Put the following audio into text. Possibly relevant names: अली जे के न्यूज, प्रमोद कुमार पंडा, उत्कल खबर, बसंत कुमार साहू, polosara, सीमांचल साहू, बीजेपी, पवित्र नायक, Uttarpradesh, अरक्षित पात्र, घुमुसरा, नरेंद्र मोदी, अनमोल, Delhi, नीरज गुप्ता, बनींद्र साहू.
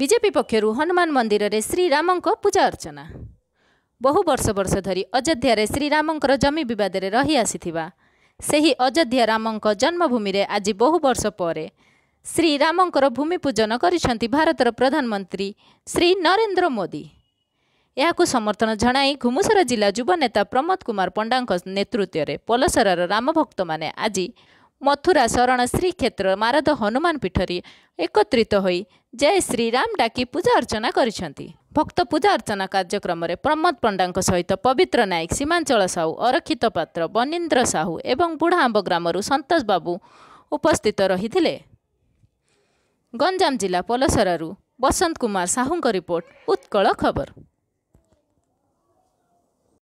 बीजेपी पक्षरु Hanuman मंदिर रे श्रीराम को पूजा अर्चना। बहु वर्ष वर्ष धरी अयोध्या रे श्रीराम जमी विवाद रे रही आसीथिबा सेही अयोध्या राम जन्मभूमि रे आज बहु वर्ष परे श्रीराम भूमि पूजन करिसेंती भारतर प्रधानमंत्री श्री नरेंद्र मोदी। याकु समर्थन जणाई घुमुसरा जिला युवा नेता प्रमोद कुमार पंडा नेतृत्व में पलसरार राम भक्त माने आज मथुरा शरण श्रीक्षेत्र मारद हनुमान पीठरी एकत्रित होई जय श्रीराम डाकी पूजा अर्चना करिसेंती। भक्त पूजा अर्चना कार्यक्रम में प्रमोद पंडा सहित पवित्र नायक, सीमांचल साहू, अरक्षित पात्र, बनींद्र साहू एवं बुढ़ाआंब ग्रामरू संतोष बाबू उपस्थित रहिथिले। गंजाम जिला पलसरारू बसंत कुमार साहू रिपोर्ट, उत्कल खबर।